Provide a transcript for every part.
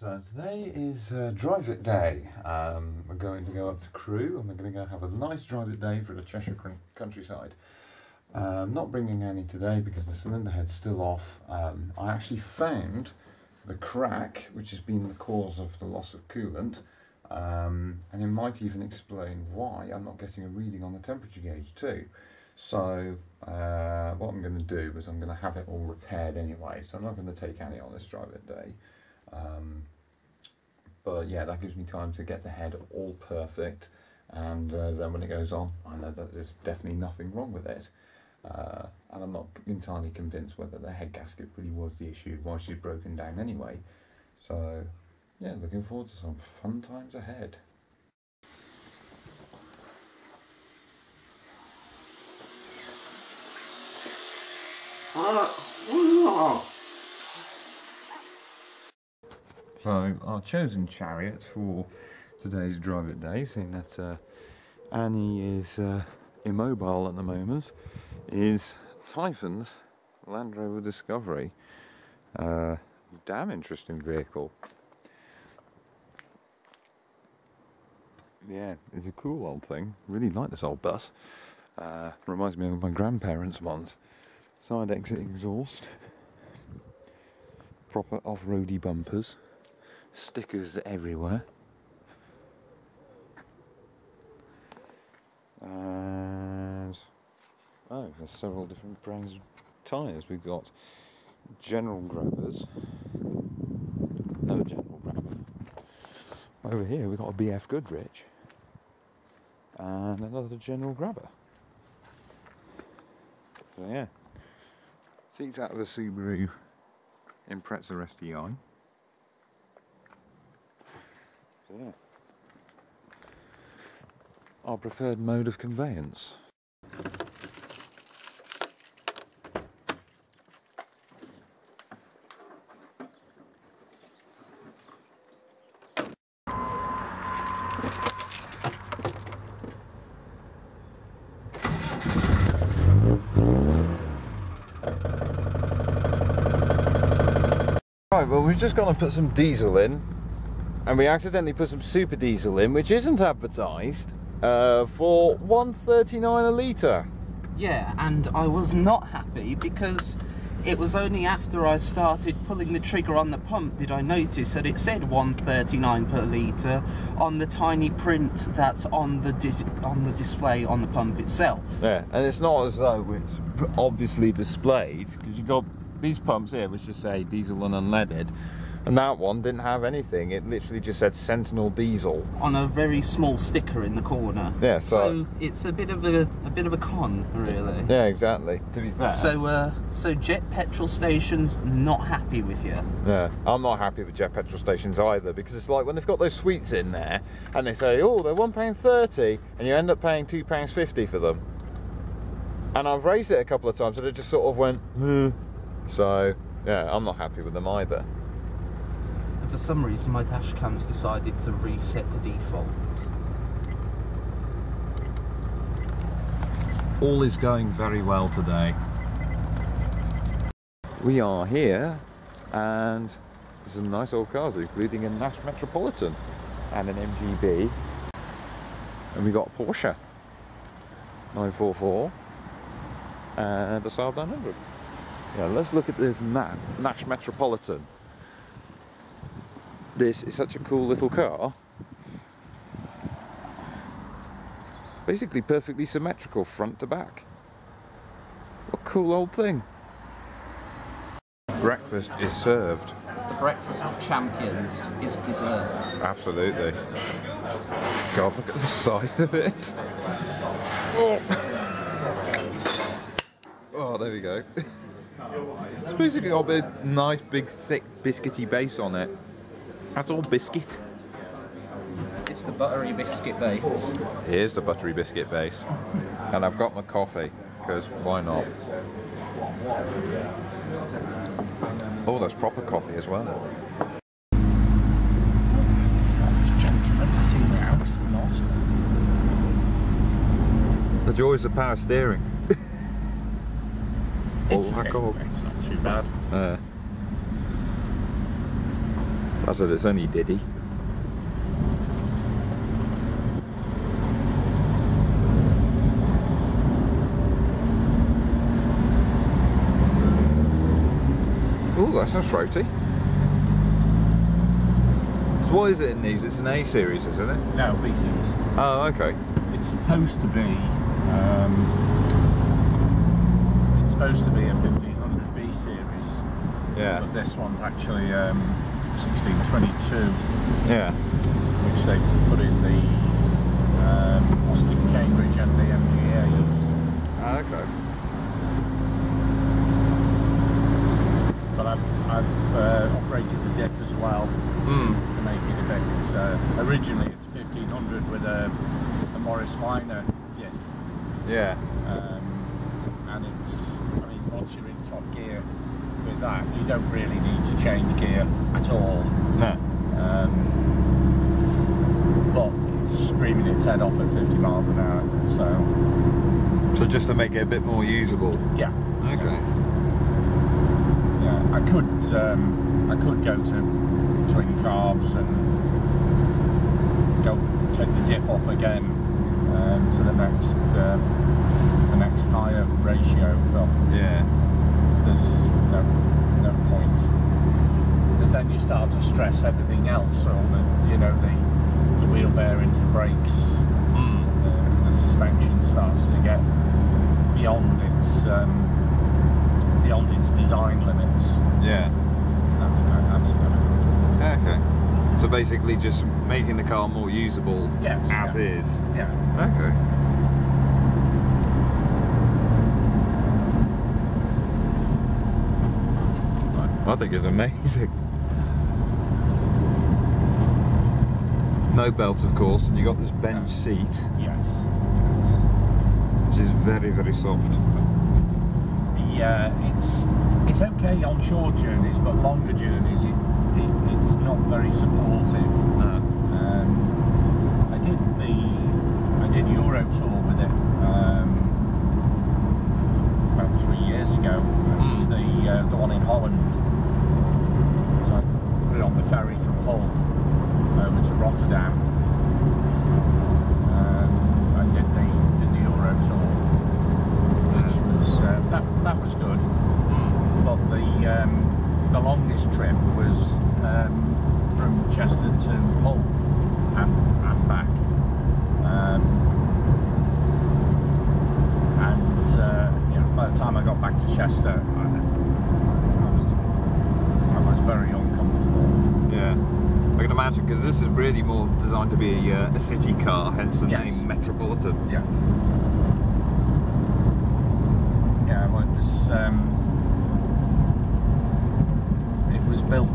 So today is Drive It Day. We're going to go up to Crewe and we're going to go have a nice Drive It Day for the Cheshire countryside. Not bringing any today because the cylinder head's still off. I actually found the crack, which has been the cause of the loss of coolant, and it might even explain why I'm not getting a reading on the temperature gauge too. So what I'm going to do is I'm going to have it all repaired anyway, so I'm not going to take any on this Drive It Day. But yeah, that gives me time to get the head all perfect, and then when it goes on, I know that there's definitely nothing wrong with it. And I'm not entirely convinced whether the head gasket really was the issue, why she's broken down anyway. So yeah, looking forward to some fun times ahead. So our chosen chariot for today's Drive It Day, seeing that Annie is immobile at the moment, is Typhon's Land Rover Discovery. Damn interesting vehicle. Yeah, it's a cool old thing. Really like this old bus. Reminds me of my grandparents' ones. Side exit exhaust. Proper off-roady bumpers. Stickers everywhere. And oh, there's several different brands of tyres. We've got General Grabbers. No General Grabber. Over here we've got a BF Goodrich and another General Grabber. So yeah, seats out of the Subaru Impreza STI. Yeah. Our preferred mode of conveyance. Right, well, we've just gone to put some diesel in. And we accidentally put some super diesel in, which isn't advertised, for £1.39 a litre. Yeah, and I was not happy because it was only after I started pulling the trigger on the pump did I notice that it said £1.39 per litre on the tiny print that's on the display on the pump itself. Yeah, and it's not as though it's obviously displayed, because you've got these pumps here which just say diesel and unleaded. And that one didn't have anything, it literally just said Sentinel Diesel. On a very small sticker in the corner. Yeah, so it's a bit of a con, really. Yeah, exactly, to be fair. So jet petrol stations, not happy with you. Yeah, I'm not happy with jet petrol stations either, because it's like when they've got those sweets in there, and they say, oh, they're £1.30, and you end up paying £2.50 for them. And I've raised it a couple of times, and it just sort of went, meh. So, yeah, I'm not happy with them either. For some reason my dash cam's decided to reset to default. All is going very well today. We are here and some nice old cars, including a Nash Metropolitan and an MGB. And we got a Porsche 944 and a Saab 900. Yeah, let's look at this Nash Metropolitan. This is such a cool little car. Basically perfectly symmetrical front to back. What a cool old thing. Breakfast is served. The breakfast of champions is deserved. Absolutely. God, look at the size of it. Oh, oh there we go. It's basically got a nice big thick biscuity base on it. That's all biscuit. It's the buttery biscuit base. It is the buttery biscuit base. And I've got my coffee, because why not? Oh, that's proper coffee as well. The joys of power steering. It's, oh, okay. It's not too bad. That's it, it's only Diddy. Ooh, that sounds throaty. So what is it in these? It's an A series, isn't it? No, B series. Oh, okay. It's supposed to be. It's supposed to be a 1500 B series. Yeah. But this one's actually 1622. Yeah. Which they put in the Austin Cambridge and the MGA. Ah, okay. But I've operated the diff as well. Mm. To make it effective. So originally it's 1500 with a Morris Minor diff. Yeah. And it's, I mean, once you're in top gear with that, you don't really need to change gear at all. No. But it's screaming its head off at 50 miles an hour. So just to make it a bit more usable. Yeah. Okay. Yeah. I could go to twin carbs and go take the diff up again to the next higher ratio, but yeah, there's no point, because then you start to stress everything else, all the, you know, the wheel bearings, the brakes, the suspension starts to get beyond its design limits. Yeah, that's no. Okay. So basically just making the car more usable, yes, as is. Yeah. Okay. I think it's amazing. No belt, of course, and you got this bench seat. Yes. Which is very, very soft. Yeah, it's okay on short journeys, but longer journeys it's not very supportive. No. I did Euro Tour with it about 3 years ago. It was the one in Holland. So I put it on the ferry from Hull over to Rotterdam. I did the Euro Tour, which was that was good. But the longest trip was from Chester to Hull and back, you know, by the time I got back to Chester, I was very uncomfortable. Yeah, I can imagine, because this is really more designed to be a city car, hence the name Metropolitan. Yeah. Yeah, well, it was built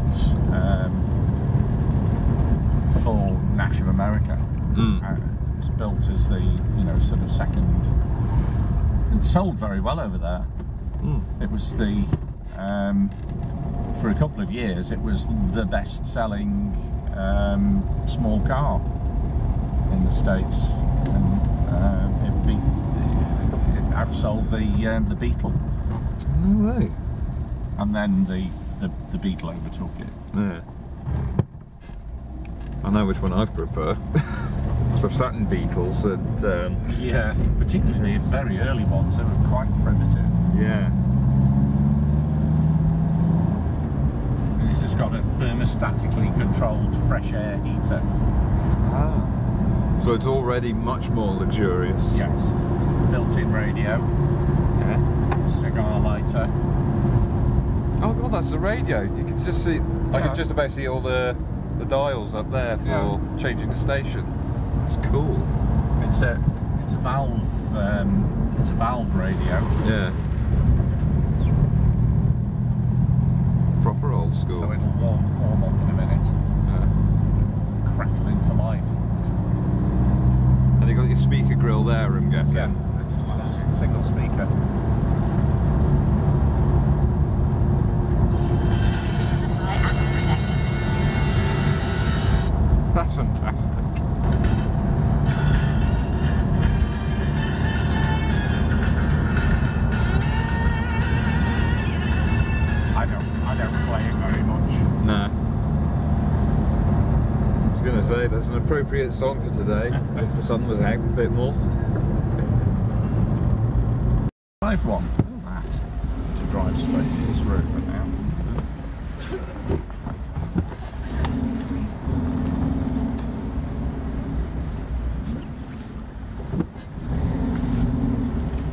for Nash of America. It was built as the, you know, sort of second, and sold very well over there. It was the for a couple of years it was the best selling small car in the States, and it outsold the Beetle. No way. And then the Beetle overtook it. Yeah. I know which one I prefer. For certain Beetles, and yeah, particularly the very early ones, they were quite primitive. Yeah. This has got a thermostatically controlled fresh air heater. Ah. So it's already much more luxurious. Yes. Built-in radio. Yeah. Cigar lighter. Oh god, that's the radio. You can just see. Yeah. I can just about see all the dials up there for changing the station. That's cool. It's a valve. It's a valve radio. Yeah. Proper old school. So it'll warm up in a minute. Yeah. Crackle into life. And you got your speaker grill there, I'm guessing. Yeah. It's just a single speaker. That's fantastic. I don't play it very much. No. going to say, that's an appropriate song for today, if the sun was out a bit more. Drive one. To drive straight to this road for now.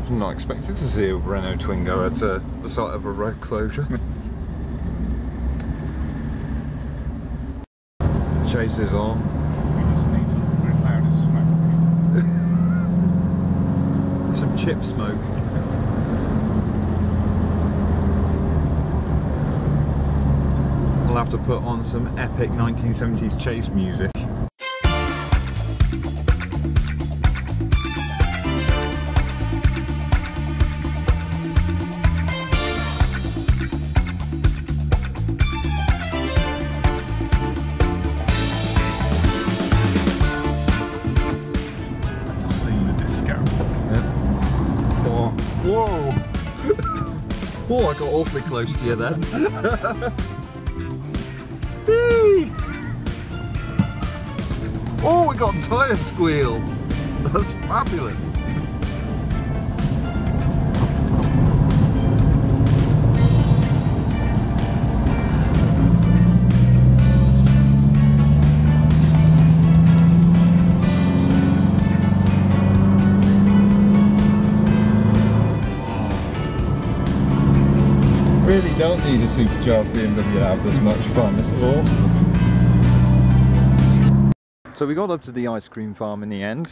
I'm not expected to see a Renault Twingo at the site of a road closure. Chase is on. We just need to prove how to smoke. Some chip smoke. I'll have to put on some epic 1970s chase music. Oh, I got awfully close to you then. Oh, we got a tyre squeal. That's fabulous. Really don't need a supercharged BMW to have this much fun. This is awesome. So we got up to the ice cream farm in the end,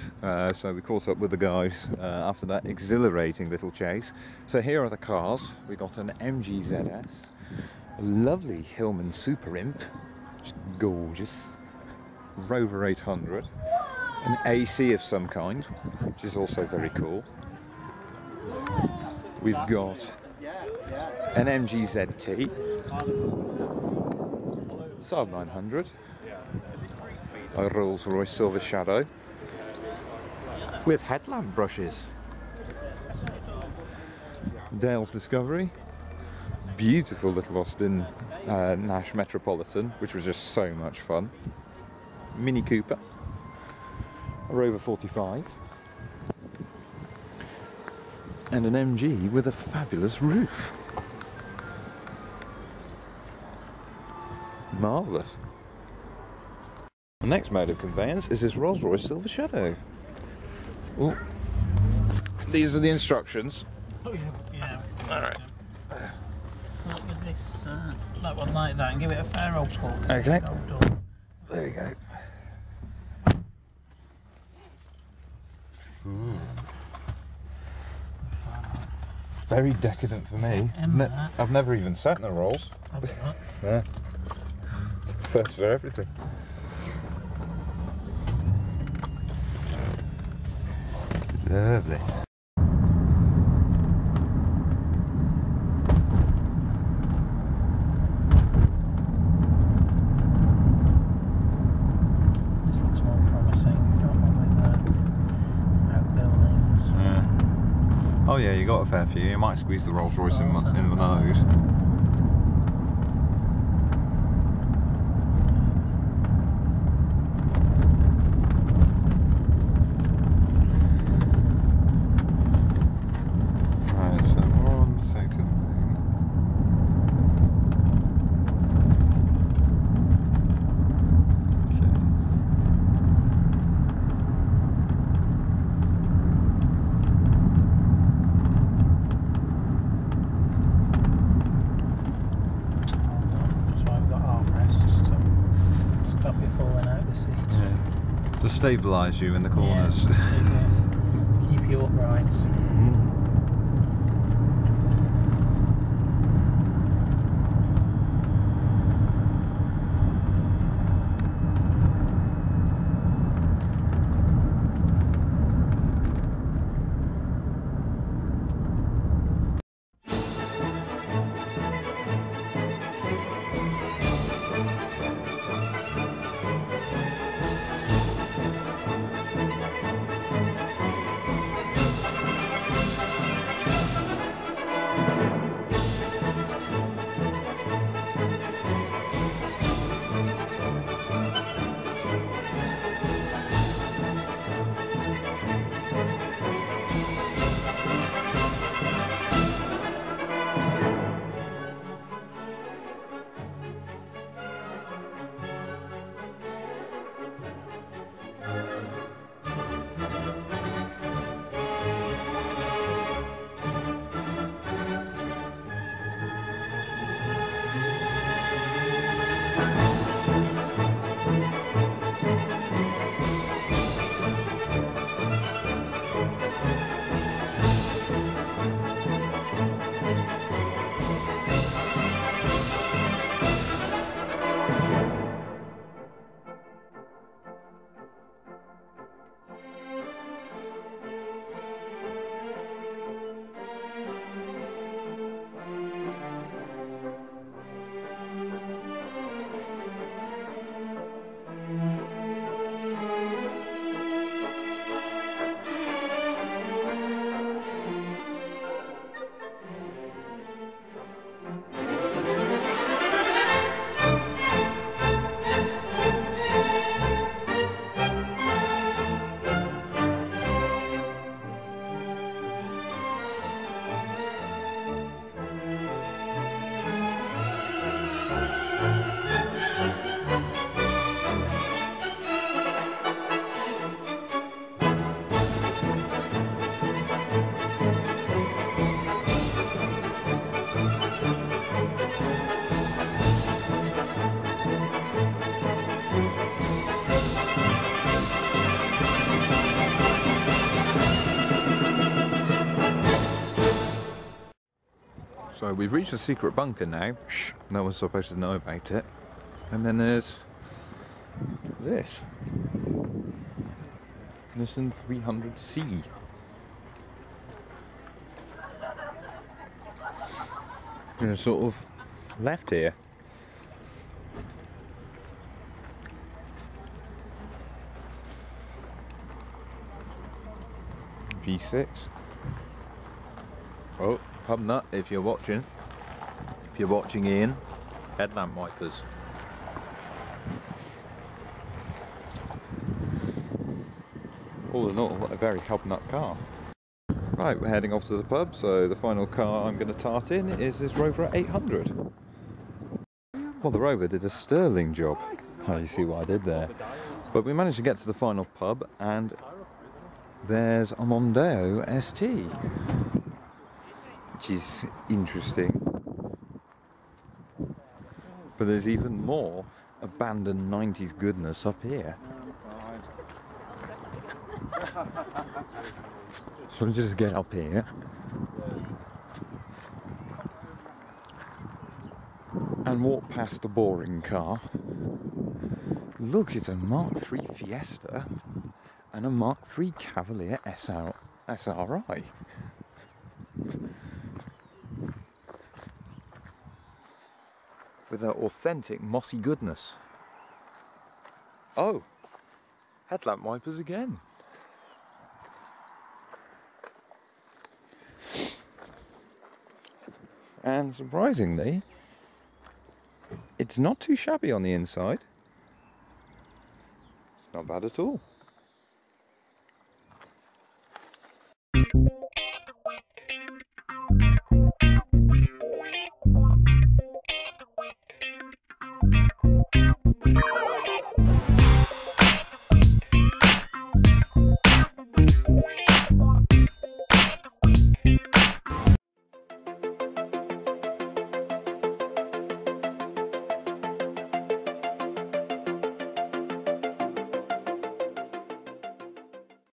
so we caught up with the guys after that exhilarating little chase. So here are the cars. We got an MG ZS, a lovely Hillman Super Imp, which is gorgeous, Rover 800, an AC of some kind, which is also very cool. We've got an MG ZT, Saab 900, a Rolls Royce Silver Shadow with headlamp brushes, Dale's Discovery, beautiful little Austin-Nash Metropolitan, which was just so much fun, Mini Cooper, a Rover 45, and an MG with a fabulous roof. Marvellous. The next mode of conveyance is this Rolls Royce Silver Shadow. Ooh. These are the instructions. Oh, yeah. Alright. Start with this, like one like that, and give it a fair old pull. Okay. There you go. Ooh. Very decadent for me. I've never even sat in a Rolls. I do not. Yeah. First for everything. Lovely. This looks more promising, can't remember the outbuildings. Yeah. Oh yeah, you got a fair few. You might squeeze the Rolls Royce in the nose. To stabilise you in the corners. Yeah, keep you upright. So we've reached the secret bunker now. Shh, no one's supposed to know about it. And then there's this Nissan 300C. And sort of left here. V6. Oh, Hubnut, if you're watching. If you're watching Ian, headlamp wipers. All in all, a very Hubnut car. Right, we're heading off to the pub, so the final car I'm going to tart in is this Rover 800. Well, the Rover did a sterling job. Oh, you see what I did there. But we managed to get to the final pub, and there's a Mondeo ST, which is interesting. But there's even more abandoned 90s goodness up here. So let's just get up here. And walk past the boring car. Look, it's a Mark III Fiesta and a Mark III Cavalier SRI. With that authentic mossy goodness. Oh, headlamp wipers again. And surprisingly, it's not too shabby on the inside. It's not bad at all.